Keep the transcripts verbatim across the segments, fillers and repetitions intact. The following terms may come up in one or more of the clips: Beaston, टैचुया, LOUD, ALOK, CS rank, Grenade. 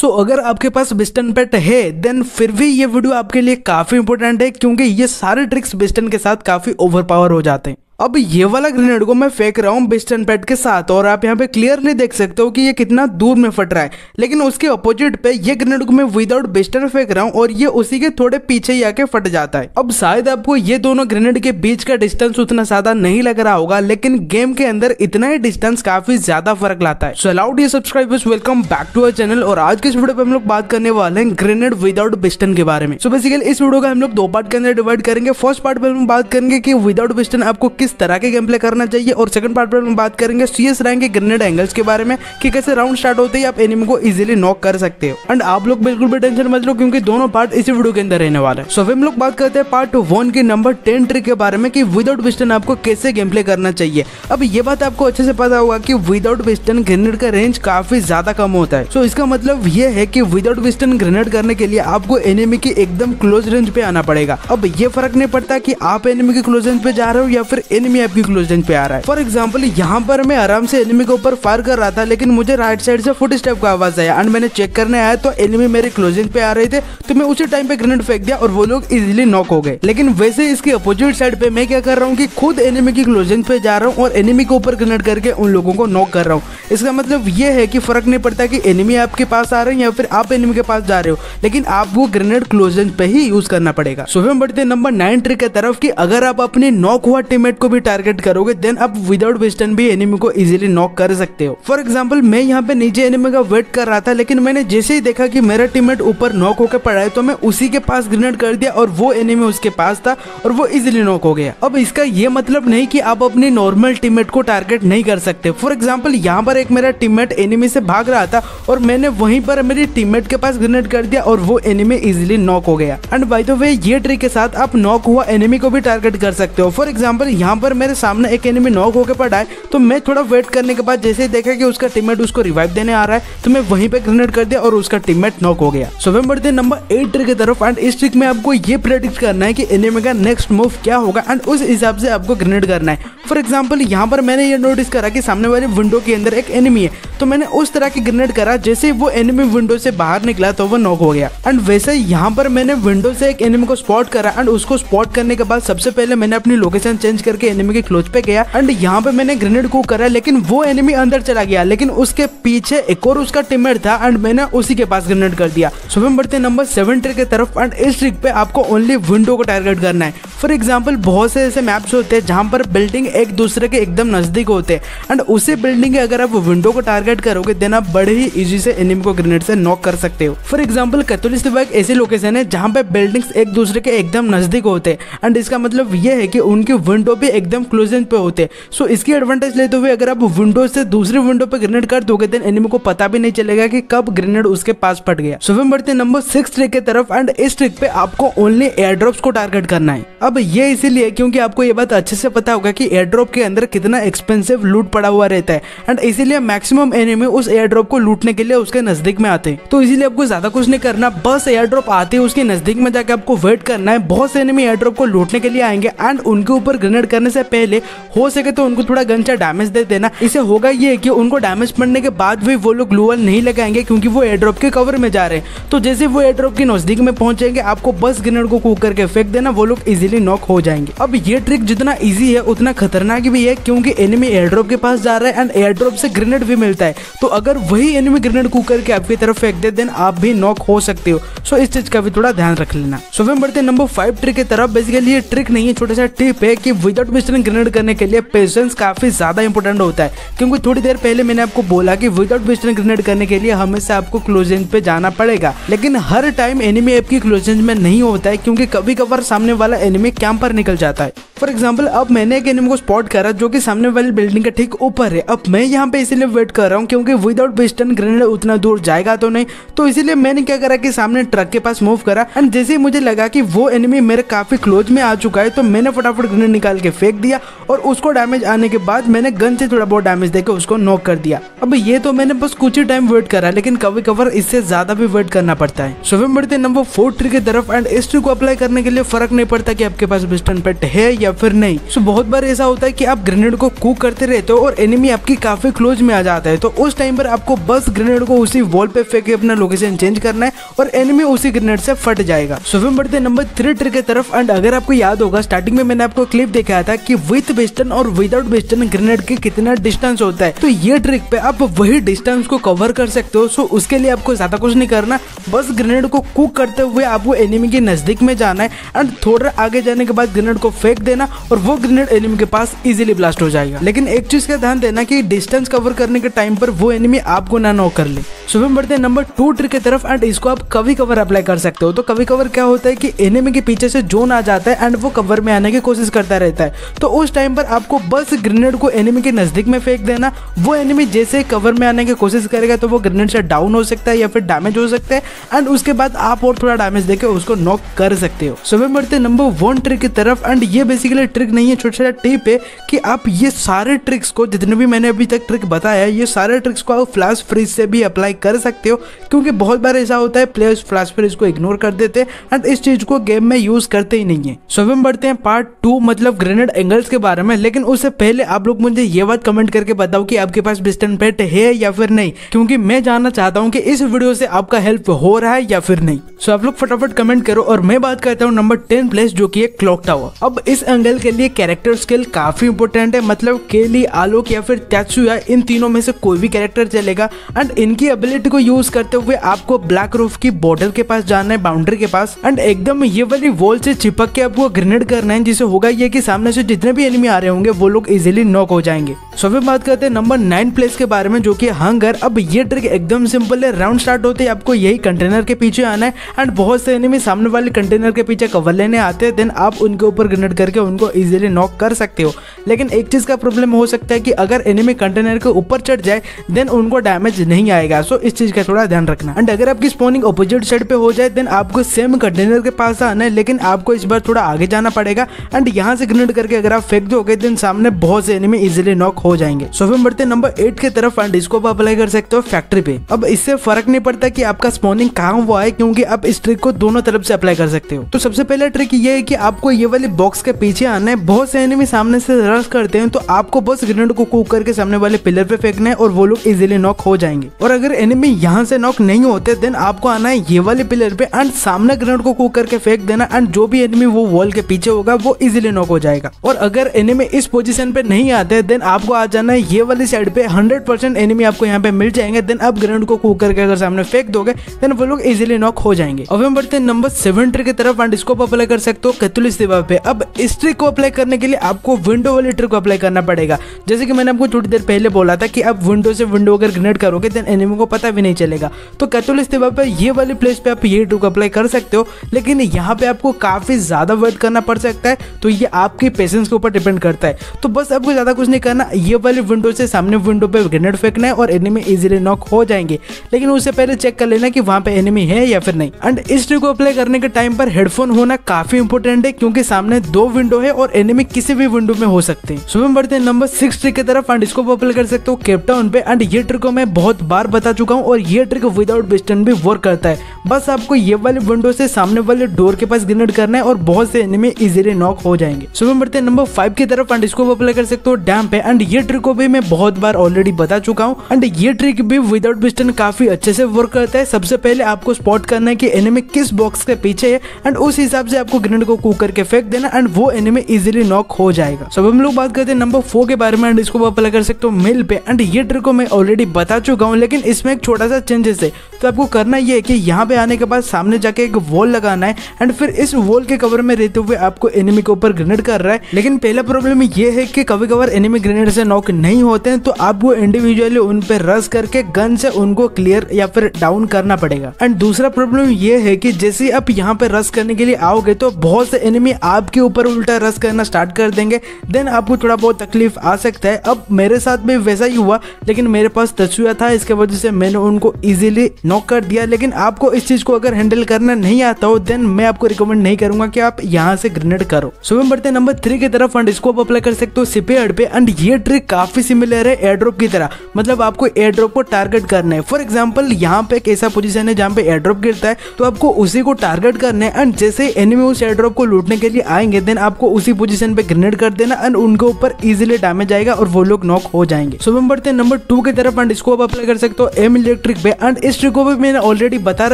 सो अगर आपके पास बेस्टन पेट है देन फिर भी ये वीडियो आपके लिए काफी इंपॉर्टेंट है, क्योंकि ये सारे ट्रिक्स बेस्टन के साथ काफी ओवरपावर हो जाते हैं। अब ये वाला ग्रेनेड को मैं फेंक रहा हूँ बेस्टन पैड के साथ और आप यहाँ पे क्लियरली देख सकते हो कि ये कितना दूर में फट रहा है, लेकिन उसके अपोजिट पे ये ग्रेनेड को मैं विदाउट बेस्टन फेंक रहा हूँ और ये उसी के थोड़े पीछे ही आके फट जाता है। अब शायद आपको ये दोनों ग्रेनेड के बीच का डिस्टेंस उतना ज्यादा नहीं लग रहा होगा, लेकिन गेम के अंदर इतना ही डिस्टेंस काफी ज्यादा फर्क लाता है। So loud subscribers, welcome back to our channel. और आज के इस वीडियो पे हम लोग बात करने वाले हैं ग्रेनेड विदाउट बेस्टन के बारे में। सो बेसिकली इस वीडियो का हम लोग दो पार्ट के अंदर डिवाइड करेंगे। फर्स्ट पार्ट पे हम बात करेंगे कि विदाउट बेस्टन आपको इस तरह के गेम प्ले करना चाहिए, और सेकंड पार्ट में बात करेंगे सीएस रैंक के ग्रेनेड एंगल्स के बारे में कि कैसे राउंड स्टार्ट होते ही आप एनिमी को इजीली नॉक कर सकते हो। एंड आप लोग बिल्कुल भी टेंशन मत लो क्योंकि दोनों पार्ट इसी वीडियो के अंदर रहने वाला है। सो हम लोग बात करते हैं पार्ट वन के नंबर टेन ट्रिक के बारे में कि विदाउट वेस्टर्न आपको कैसे गेम प्ले करना चाहिए। अब ये बात आपको अच्छे से पता होगा कि विदाउट वेस्टर्न ग्रेनेड का रेंज काफी ज्यादा कम होता है। सो इसका मतलब ये है कि विदाउट वेस्टर्न ग्रेनेड करने के लिए आपको एनिमी की एकदम क्लोज रेंज पे आना पड़ेगा। अब ये फर्क नहीं पड़ता कि आप एनिमी की क्लोज रेंज पे जा रहे हो या फिर एनिमी आपकी क्लोज रेंज पे आ रहा है। फॉर एग्जाम्पल यहाँ पर मैं आराम से एनिमी के ऊपर फायर कर रहा था, लेकिन मुझे राइट साइड से फुट स्टेप का आवाज आया एंड मैंने चेक करने आया तो एनिमी मेरे क्लोज रेंज पे आ रहे थे, तो मैं उसी टाइम पे ग्रेनेड फेंक दिया और वो लोग इजीली नॉक हो गए। लेकिन वैसे इसके अपोजिट साइड पे मैं क्या कर रहा हूँ कि खुद एनिमी की क्लोज रेंज पे जा रहा हूँ और एनिमी के ऊपर ग्रेनेड करके उन लोगों को नॉक कर रहा हूँ। इसका मतलब ये है कि फर्क नहीं पड़ता कि एनिमी आपके पास आ रहे हैं या फिर आप एनिमी के पास जा रहे हो, लेकिन आपको ग्रेनेड क्लोज रेंज पे ही यूज करना पड़ेगा। सो हम बढ़ते हैं नंबर नाइन ट्रिक की तरफ कि अगर आप अपने नॉक हुआ टीममेट को भी टारगेट करोगे देन आप विदाउट वेस्टर्न भी एनिमी को इजीली नॉक कर सकते हो। फॉर एग्जांपल मैं यहाँ पे नीचे एनिमी का वेट कर रहा था, लेकिन मैंने जैसे ही देखा कि मेरा टीममेट ऊपर नॉक होकर पड़ा है तो मैं उसी के पास ग्रेनेड कर दिया और वो एनिमी उसके पास था और वो इजीली नॉक हो गया। अब इसका ये मतलब नहीं कि आप अपने नॉर्मल टीममेट को टारगेट नहीं कर सकते। फॉर एग्जाम्पल यहाँ पर एक मेरा टीममेट एनिमी से भाग रहा था और मैंने वहीं पर मेरे टीममेट के पास ग्रेनेड कर दिया और वो एनिमी इजीली नॉक हो गया। एंड बाय द वे ये ट्रिक के साथ आप नॉक हुआ एनिमी को भी टारगेट कर सकते हो। फॉर एग्जाम्पल यहाँ पर मेरे सामने एक एनिमी नॉक होकर पड़ा है, तो मैं थोड़ा वेट करने के बाद जैसे ही देखा कि उसका टीममेट उसको रिवाइव देने आ रहा है तो मैं वहीं पे ग्रेनेड कर दिया और उसका टीममेट नॉक हो गया। सो हम बढ़ते हैं नंबर एट ट्रिक की तरफ। एंड इस ट्रिक में आपको ये प्रेडिक्ट करना है कि एनिमी का नेक्स्ट मूव क्या होगा एंड उस हिसाब से आपको ग्रेनेड करना है। फॉर एग्जाम्पल यहाँ पर मैंने ये नोटिस करा कि सामने वाली विंडो के अंदर एक एनिमी है, तो मैंने उस तरह की ग्रेनेड करा, जैसे वो एनिमी विंडो से बाहर निकला तो वो नॉक हो गया। एंड वैसे यहाँ पर मैंने विंडो से एक एनिमी को स्पॉट करा एंड उसको स्पॉट करने के बाद सबसे पहले मैंने अपनी लोकेशन चेंज करके एनिमी के क्लोज पे गया एंड यहाँ पे मैंने ग्रेनेड को करा, लेकिन वो एनिमी अंदर चला गया, लेकिन उसके पीछे एक और उसका टीममेट था एंड मैंने उसी के पास ग्रेनेड कर दिया। सो हम बढ़ते हैं नंबर सेवन ट्रिक की तरफ। एंड इस ट्रिक पे आपको ओनली विंडो को टारगेट करना है। फॉर एग्जाम्पल बहुत से ऐसे मैप्स होते हैं जहाँ पर बिल्डिंग एक दूसरे के एकदम नजदीक होते हैं एंड उसी बिल्डिंग के अगर आप विंडो को टारगेट करोगे देन आप बड़े ही इजी से एनिमी को ग्रेनेड से नॉक कर सकते हो। फॉर एग्जाम्पल कैथोलिक एक ऐसी लोकेशन है जहाँ पे बिल्डिंग्स एक दूसरे के एकदम नजदीक होते हैं एंड इसका मतलब यह है कि उनके विंडो भी एकदम क्लोज रेंज पे होते हैं। सो so, इसकी एडवांटेज लेते हुए अगर आप विंडो से दूसरी विंडो पे ग्रेनेड कर दोगे देन एनिमी को पता भी नहीं चलेगा कि कब ग्रेनेड उसके पास फट गया। सो हम बढ़ते हैं नंबर सिक्स ट्रिक की तरफ। एंड इस ट्रिक पे आपको ओनली एयर ड्रॉप्स को टारगेट करना है। अब ये इसीलिए क्योंकि आपको ये बात अच्छे से पता होगा कि एयर ड्रॉप के अंदर कितना एक्सपेंसिव लूट पड़ा हुआ रहता है एंड इसीलिए मैक्सिमम एनिमी उस एयर ड्रॉप को लूटने के लिए उसके नजदीक में आते हैं। तो इसीलिए आपको ज्यादा कुछ नहीं करना, बस एयर ड्रॉप आते ही उसके नजदीक में जाके आपको वेट करना है। बहुत से एनिमी एयर ड्रॉप को लूटने के लिए आएंगे एंड उनके ऊपर ग्रेनेड करने से पहले हो सके तो उनको थोड़ा गंजा डैमेज दे देना। इसे होगा ये कि उनको डैमेज पड़ने के बाद भी वो लोग ग्लूवॉल नहीं लगाएंगे क्योंकि वो एयर ड्रॉप के कवर में जा रहे हैं। तो जैसे वो एयर ड्रॉप के नजदीक में पहुंचेंगे आपको बस ग्रेनेड को कूक करके फेंक देना, वो लोग इजीली नॉक हो जाएंगे। अब ये ट्रिक जितना इजी है उतना खतरनाक भी है क्योंकि एनिमी एयर ड्रॉप के पास जा रहा है एंड एयर ड्रॉप से ग्रेनेड भी मिलता है, तो अगर वही एनिमी ग्रेनेड कूक करके आपकी तरफ फेंक दे देन आप भी नॉक हो सकते हो। सो इस चीज का भी थोड़ा ध्यान रख लेना। सो हम बढ़ते हैं नंबर फाइव ट्रिक की तरफ। बेसिकली ये ट्रिक नहीं है, छोटा सा टिप है कि विदाउट वेस्टर्न ग्रेनेड करने के लिए पेशेंस काफी ज्यादा इंपॉर्टेंट होता है, क्योंकि थोड़ी देर पहले मैंने आपको बोला कि विदाउट वेस्टर्न ग्रेनेड करने के लिए हमेशा आपको क्लोज रेंज पे जाना पड़ेगा, लेकिन हर टाइम एनिमी आपकी क्लोज रेंज में नहीं होता है क्योंकि कभी कभार सामने वाला एनिमी कैंप पर निकल जाता है। फॉर एग्जाम्पल अब मैंने एक एनिमी को स्पॉट करा जो कि सामने वाली बिल्डिंग के ठीक ऊपर है। अब मैं यहाँ पे इसीलिए वेट कर रहा हूँ क्योंकि विदाउट वेस्टर्न ग्रेनेड उतना दूर जाएगा तो नहीं, तो इसीलिए मैंने क्या करा कि सामने ट्रक के पास मूव करा एंड जैसे ही मुझे लगा कि वो एनिमी मेरे काफी क्लोज में आ चुका है तो मैंने फटाफट ग्रेनेड निकाल के फेंक दिया और उसको डैमेज आने के बाद मैंने गन से थोड़ा बहुत डैमेज देकर उसको नॉक कर दिया। अब ये तो मैंने बस कुछ ही टाइम वेट करा, लेकिन कभी कभार इससे ज्यादा भी वेट करना पड़ता है। सो हम बढ़ते हैं नंबर फोर ट्रिक की तरफ। एंड इस ट्रिक को अप्लाई करने के लिए फर्क नहीं पड़ता कि आपके पास बेस्टन पेट है या फिर नहीं। सो बहुत बार ऐसा होता है कि आप ग्रेनेड को कुक करते रहते हो और एनिमी आपकी काफी क्लोज में आ जाता है, तो उस टाइम पर आपको बस ग्रेनेड को उसी वॉल पे फेंक के अपना लोकेशन चेंज करना है और एनिमी उसी ग्रेनेड से फट जाएगा। सो फिर बढ़ते नंबर थ्री ट्रिक की तरफ। एंड अगर आपको याद होगा स्टार्टिंग में मैंने आपको क्लिप दिखाया था कि विथ बेस्टन और विदाउट बेस्टन ग्रेनेड के कितना डिस्टेंस होता है, तो ये ट्रिक पे आप वही डिस्टेंस को कवर कर सकते हो। सो उसके लिए आपको ज्यादा कुछ नहीं करना, बस ग्रेनेड को कुक करते हुए आपको एनिमी के नजदीक में जाना है एंड थोड़ा आगे जाने के बाद ग्रेनेड को फेंक देना और वो ग्रेनेड एनिमी के पास इजीली ब्लास्ट हो जाएगा। लेकिन एक चीज का ध्यान देना कि डिस्टेंस कवर करने के टाइम पर वो एनिमी आपको ना नॉक कर ले। सुबह बढ़ते हैं नंबर टू ट्रिक की तरफ एंड इसको आप कवी कवर अप्लाई कर सकते हो। तो कवी कवर क्या होता है कि एनिमी के पीछे से जोन आ जाता है एंड वो कवर में आने की कोशिश करता रहता है, तो उस टाइम पर आपको बस ग्रेनेड को एनिमी के नजदीक में फेंक देना। वो एनिमी जैसे कवर में आने की कोशिश करेगा तो वो ग्रेनेड से डाउन हो सकता है या फिर डैमेज हो सकता है एंड उसके बाद आप और थोड़ा डैमेज देके उसको नॉक कर सकते हो। सुबह बढ़ते नंबर वन ट्रिक की तरफ एंड ये बेसिकली ट्रिक नहीं है, छोटा सा टिप है कि आप ये सारे ट्रिक्स को जितने भी मैंने अभी तक ट्रिक बताया है ये सारे ट्रिक्स को आप फ्लैश फ्रीज से भी अप्लाई कर सकते हो, क्योंकि बहुत बार ऐसा होता है प्लेयर्स फ्लैश फ्रीज को इग्नोर कर देते हैं एंड इस चीज को गेम में यूज करते ही नहीं है। सो हम बढ़ते हैं पार्ट टू मतलब ग्रेनेड एंगल्स के बारे में, लेकिन उससे पहले आप लोग मुझे ये बात कमेंट करके बताओ कि आपके पास बेस्टन पेट है या फिर नहीं, क्योंकि मैं जानना चाहता हूँ कि इस वीडियो से आपका हेल्प हो रहा है या फिर नहीं। सो आप लोग फटाफट कमेंट करो। और मैं बात करता हूँ नंबर टेन प्लेस जो की क्लॉक टावर। अब इस एंगल के लिए कैरेक्टर स्किल काफी इंपोर्टेंट है, मतलब केली, आलोक या फिर टैचुया इन तीनों में से कोई भी कैरेक्टर चलेगा एंड इनकी एबिलिटी को यूज करते हुए आपको ब्लैक रूफ की बॉर्डर के पास जाना है, बाउंड्री के पास, एंड एकदम ये वाली वॉल से चिपक के आपको ग्रेनेड करना है, जिसे होगा ये कि सामने से जितने भी एनिमी आ रहे होंगे वो लोग इजीली नॉक हो जाएंगे। सो फिर बात करते हैं नंबर नाइन प्लेस के बारे में जो कि हंगर। अब ये ट्रिक एकदम सिंपल है, राउंड स्टार्ट होते ही आपको यही कंटेनर के पीछे आना है एंड बहुत से एनिमी सामने वाले कंटेनर के पीछे कवर लेने आते हैं, देन आप उनके ऊपर ग्रेनेड करके उनको इजीली नॉक कर सकते हो। लेकिन एक चीज का प्रॉब्लम हो सकता है कि अगर एनिमी कंटेनर के ऊपर चढ़ जाए देन उनको डैमेज नहीं आएगा, सो इस चीज का थोड़ा ध्यान रखना। एंड अगर आपकी स्पॉनिंग ऑपोजिट साइड पे हो जाए देन आपको सेम कंटेनर के पास आना है, लेकिन आपको इस बार थोड़ा आगे जाना पड़ेगा एंड यहाँ से ग्रेनेड करके अगर आप फेंक दोगे देन सामने बहुत से एनिमी इजीली नॉक हो जाएंगे। सो फिर बढ़ते नंबर एट के तरफ एंड इसको आप अप्लाई कर सकते हो फैक्ट्री पे। अब इससे फर्क नहीं पड़ता कि आपका स्पॉनिंग कहाँ हुआ है, क्योंकि आप इस ट्रिक को दोनों तरफ से अप्लाई कर सकते हो। तो सबसे पहला ट्रिक ये है कि आपको ये वाले बॉक्स के पीछे आना है, बहुत से एनिमी सामने से रश करते हैं तो आपको बस ग्रेनेड को कुक करके सामने वाले पिलर पे फेंकना है और वो लोग इजीली नॉक हो जाएंगे। और अगर एनिमी यहाँ से नॉक नहीं होते देन आपको आना है ये वाले पिलर पे एंड सामने ग्रेनेड को कुक करके फेंक देना एंड जो भी एनिमी वो वॉल के पीछे होगा वो इजीली नॉक हो जाएगा। और अगर एनिमी इस पोजीशन पे नहीं आते देन आपको आ जाना है ये वाली साइड पे, हंड्रेड परसेंट एनिमी आपको यहाँ पे मिल जाएंगे, देन आप ग्रेनेड को कुक करके अगर सामने फेंक दोगे देन वो लोग इजीली नॉक हो जाएंगे। अब हम बढ़ते हैं नंबर सेवन ट्रिक की तरफ एंड इसको अप्लाई कर सकते हो कैथुलिक दीवार पे। अब इस ट्रिक को अप्लाई करने के लिए आपको विंडो वाली ट्रिक को अप्लाई करना पड़ेगा, जैसे कि मैंने आपको थोड़ी देर पहले बोला था कि आप विंडो से विंडो अगर ग्रेनेड करोगे देन एनिमी को पता भी नहीं चलेगा। तो कैथुलिक इस्तेवा पर ये वाली प्लेस पे आप ये ट्रिक अप्लाई कर सकते हो, लेकिन यहाँ पे आपको काफी ज्यादा वेट करना पड़ सकता है, तो ये आपके पेशेंस के ऊपर डिपेंड करता है। तो बस आपको ज्यादा कुछ नहीं करना, ये वाली विंडो से सामने विंडो पे ग्रेनेड फेंकना है और एनिमी इजीली नॉक हो जाएंगे, लेकिन उससे पहले चेक कर लेना कि वहाँ पे एनिमी है या फिर नहीं। एंड इस ट्रिक को अप्लाई करने के टाइम पर हेडफोन होना काफी इंपोर्टेंट है, क्योंकि सामने दो विंडो है और एनिमी किसी भी विंडो में हो सकते हैं। सुबह बढ़ते हैं नंबर सिक्स ट्रिक की तरफ एंड इसको अप्लाई कर सकते हो केप टाउन पे। एंड ये ट्रिक को मैं बहुत बार बता चुका हूँ और ये ट्रिक विदाउट बेस्टन भी वर्क करता है। बस आपको ये वाले विंडो से सामने वाले डोर के पास ग्रेनेड करना है और बहुत से एनिमी इजीली नॉक हो जाएंगे। सुबह बढ़ते हैं नंबर फाइव की तरफ एंड इसको अप्लाई कर सकते हो डैम पे। एंड ये ट्रिक को भी मैं बहुत बार ऑलरेडी बता चुका हूँ एंड ये ट्रिक भी विदाउट बेस्टन काफी अच्छे से वर्क करता है। सबसे पहले आपको स्पॉट करना है कि एनिमी किस बॉक्स के पीछे है एंड उस हिसाब से आपको ग्रेनेड को कुक करके फेंक देना एंड वो एनिमी इजीली नॉक हो जाएगा। सब हम लोग बात करते हैं नंबर फोर के बारे में एंड इसको अप्लाई कर सकते हो मिल पे। एंड ये ट्रिक को मैं ऑलरेडी बता चुका हूँ, लेकिन इसमें एक छोटा सा चेंजेस है। तो आपको करना ये है कि यहाँ पे आने के बाद सामने जाके एक वॉल लगाना है एंड फिर इस वॉल के कवर में रहते हुए आपको एनिमी के ऊपर ग्रेनेड कर रहा है। लेकिन पहला प्रॉब्लम ये है कि कभी कभार एनिमी ग्रेनेड से नॉक नहीं होते हैं, तो आपको इंडिविजुअली उन पे रश करके गन से उनको क्लियर या फिर डाउन करना पड़ेगा। एंड दूसरा प्रॉब्लम ये है कि जैसे आप यहाँ पे रश करने के लिए आओगे तो बहुत से एनिमी आपके ऊपर उल्टा रश करना स्टार्ट कर देंगे, देन आपको थोड़ा बहुत तकलीफ आ सकता है। अब मेरे साथ भी वैसा ही हुआ, लेकिन मेरे पास तस्वीर था, इसके वजह से मैंने उनको इजीली नॉक कर दिया। लेकिन आपको इस चीज को अगर हैंडल करना नहीं आता हो देन मैं आपको रिकमेंड नहीं करूंगा कि आप यहाँ से ग्रेनेड करो। सुबह बढ़ते नंबर थ्री की तरफ एंड इसको आप अप्लाई कर सकते हो सिपेड पे। एंड ये ट्रिक काफी सिमिलर है एयर ड्रॉप की तरह, मतलब आपको एयर ड्रॉप को टारगेट करना है। फॉर एग्जाम्पल यहाँ पे एक ऐसा पोजीशन है जहाँ पे एयर ड्रॉप गिरता है, तो आपको उसी को टारगेट करना है एंड जैसे एनिमी उस एयर ड्रॉप को लूटने के लिए आएंगे देन आप आपको उसी पोजीशन पे ग्रेनेड कर देना एंड उनके ऊपर इजीली डैमेज आएगा और वो लोग नॉक हो जाएंगे। सो नंबर तीन नंबर टू की तरफ एंड इसको आप अप्लाई कर सकते हो एम इलेक्ट्रिक पे एंड इस ट्रिक को भी मैंने ऑलरेडी बता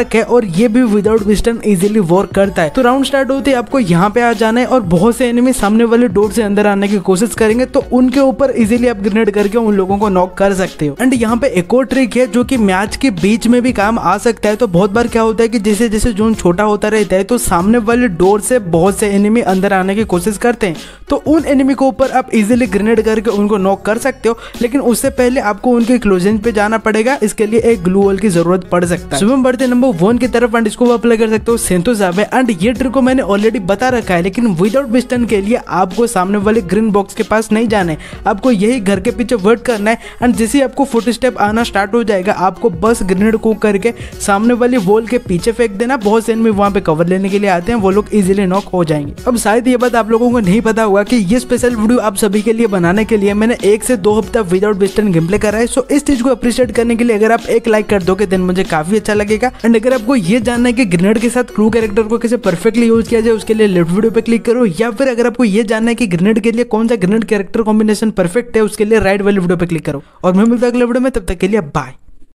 रखा है और ये भी विदाउट बीस्टन इजिली वर्क करता है। तो राउंड स्टार्ट होते ही आपको यहाँ पे आ जाना है और बहुत से एनिमी सामने वाले डोर से अंदर आने की कोशिश करेंगे तो उनके ऊपर इजिली आप ग्रेनेड करके उन लोगों को नॉक कर सकते हो। एंड यहाँ पे एक और ट्रिक है जो की मैच के बीच में भी काम आ सकता है। तो बहुत बार क्या होता है कि जैसे जैसे जोन छोटा होता रहता है तो सामने वाले डोर से बहुत से एनिमी अंदर आने की कोशिश करते हैं तो उन एनिमी को ऊपर आप इजीली ग्रेनेड करके उनको नॉक कर सकते हो, लेकिन उससे पहले आपको उनके क्लोजिंग पे जाना पड़ेगा। इसके लिए एक ग्लू वॉल की जरूरत पड़ सकता है। सुबह बढ़ते नंबर वन की तरफ एंड इसको अप्लाई कर सकते हो सेंतोजा में एंड ये ट्रिक को मैंने ऑलरेडी बता रखा है, लेकिन विदाउट बीस्टन के लिए आपको सामने वाले ग्रीन बॉक्स के पास नहीं जाना है, आपको यही घर के पीछे वेट करना है एंड जैसे ही आपको फुट स्टेप आना स्टार्ट हो जाएगा आपको बस ग्रेनेड को करके सामने वाली वॉल के पीछे फेंक देना। बहुत से एनिमी वहाँ पे कवर लेने के लिए आते हैं, वो लोग इजीली नॉक हो जाएंगे। अब शायद ये बात आप लोगों को नहीं पता हुआ कि ये स्पेशल वीडियो आप सभी के लिए बनाने के लिए मैंने एक से दो हफ्ता विदाउट बीस्टन गेम प्ले करा है। सो इस चीज को अप्रिशिएट करने के लिए अगर आप एक लाइक कर दोगे देन मुझे काफी अच्छा लगेगा। एंड अगर आपको ये जानना है कि ग्रेनेड के साथ क्रू कैरेक्टर को कैसे परफेक्टली यूज किया जाए उसके लिए लेफ्ट वीडियो पे क्लिक करो, या फिर अगर आपको ये जानना है कि ग्रेनेड के लिए कौन सा ग्रेनेड कैरेक्टर कॉम्बिनेशन परफेक्ट है उसके लिए राइट वाले वीडियो पे क्लिक करो। और मैं मिलता हूं अगले वीडियो में, तब तक के लिए बाय।